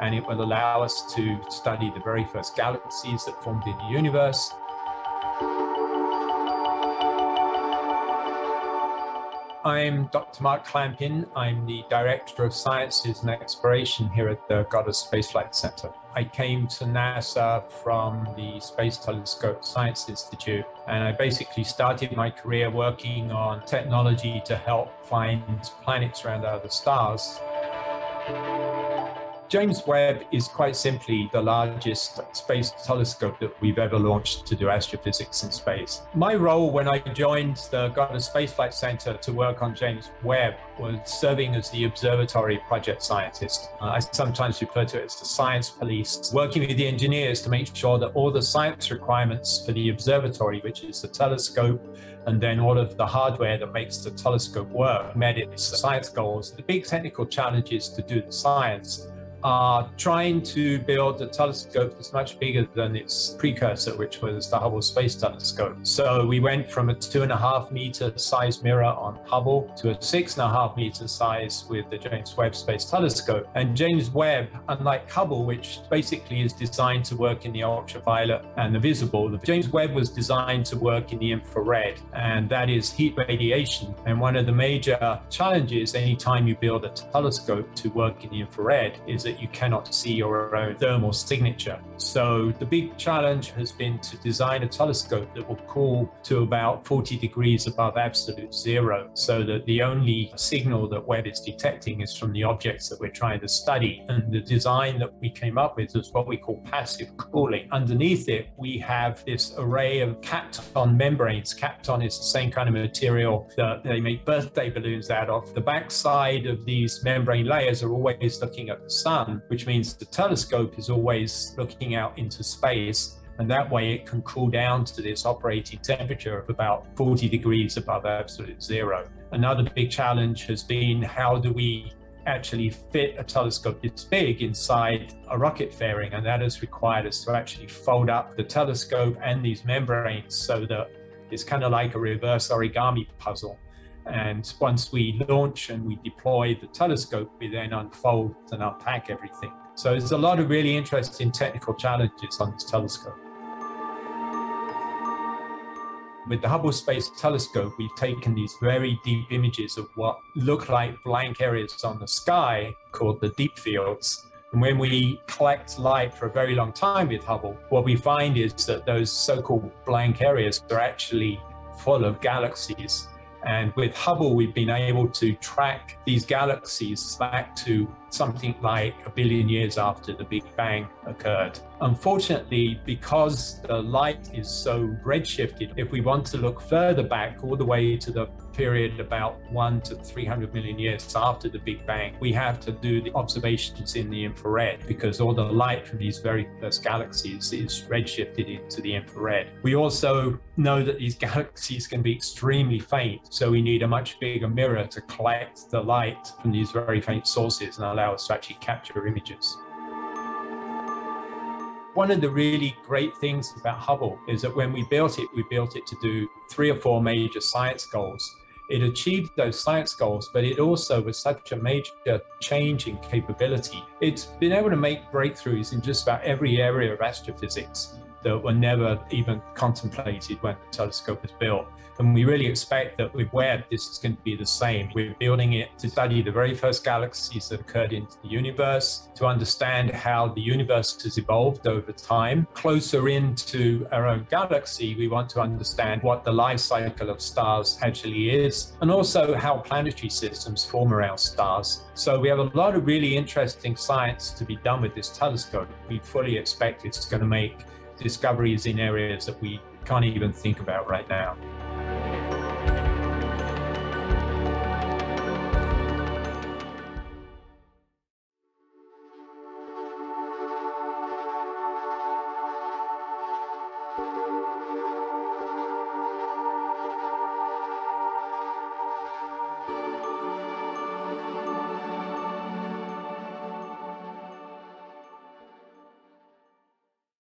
and it will allow us to study the very first galaxies that formed in the universe. I'm Dr. Mark Clampin. I'm the Director of Sciences and Exploration here at the Goddard Space Flight Center. I came to NASA from the Space Telescope Science Institute, and I basically started my career working on technology to help find planets around other stars. James Webb is quite simply the largest space telescope that we've ever launched to do astrophysics in space. My role when I joined the Goddard Space Flight Center to work on James Webb was serving as the observatory project scientist. I sometimes refer to it as the science police, working with the engineers to make sure that all the science requirements for the observatory, which is the telescope, and then all of the hardware that makes the telescope work, met its science goals. The big technical challenges to do the science are trying to build a telescope that's much bigger than its precursor, which was the Hubble Space Telescope. So we went from a 2.5 meter size mirror on Hubble to a 6.5 meter size with the James Webb Space Telescope. And James Webb, unlike Hubble, which basically is designed to work in the ultraviolet and the visible, the James Webb was designed to work in the infrared, and that is heat radiation. And one of the major challenges anytime you build a telescope to work in the infrared is that you cannot see your own thermal signature. So the big challenge has been to design a telescope that will cool to about 40 degrees above absolute zero, so that the only signal that Webb is detecting is from the objects that we're trying to study. And the design that we came up with is what we call passive cooling. Underneath it, we have this array of Kapton membranes. Kapton is the same kind of material that they make birthday balloons out of. The backside of these membrane layers are always looking at the sun, which means the telescope is always looking out into space, and that way it can cool down to this operating temperature of about 40 degrees above absolute zero. Another big challenge has been, how do we actually fit a telescope this big inside a rocket fairing? And that has required us to actually fold up the telescope and these membranes so that it's kind of like a reverse origami puzzle. And once we launch and we deploy the telescope, we then unfold and unpack everything. So there's a lot of really interesting technical challenges on this telescope. With the Hubble Space Telescope, we've taken these very deep images of what look like blank areas on the sky, called the deep fields. And when we collect light for a very long time with Hubble, what we find is that those so-called blank areas are actually full of galaxies. And with Hubble, we've been able to track these galaxies back to something like 1 billion years after the Big Bang occurred. Unfortunately, because the light is so redshifted, if we want to look further back all the way to the period about 1 to 300 million years after the Big Bang, we have to do the observations in the infrared, because all the light from these very first galaxies is redshifted into the infrared. We also know that these galaxies can be extremely faint, so we need a much bigger mirror to collect the light from these very faint sources and allow us to actually capture images. One of the really great things about Hubble is that when we built it to do 3 or 4 major science goals. It achieved those science goals, but it also was such a major change in capability. It's been able to make breakthroughs in just about every area of astrophysics that were never even contemplated when the telescope was built. And we really expect that with Webb, this is going to be the same. We're building it to study the very first galaxies that occurred in the universe, to understand how the universe has evolved over time. Closer into our own galaxy, we want to understand what the life cycle of stars actually is, and also how planetary systems form around stars. So we have a lot of really interesting science to be done with this telescope. We fully expect it's going to make discoveries in areas that we can't even think about right now.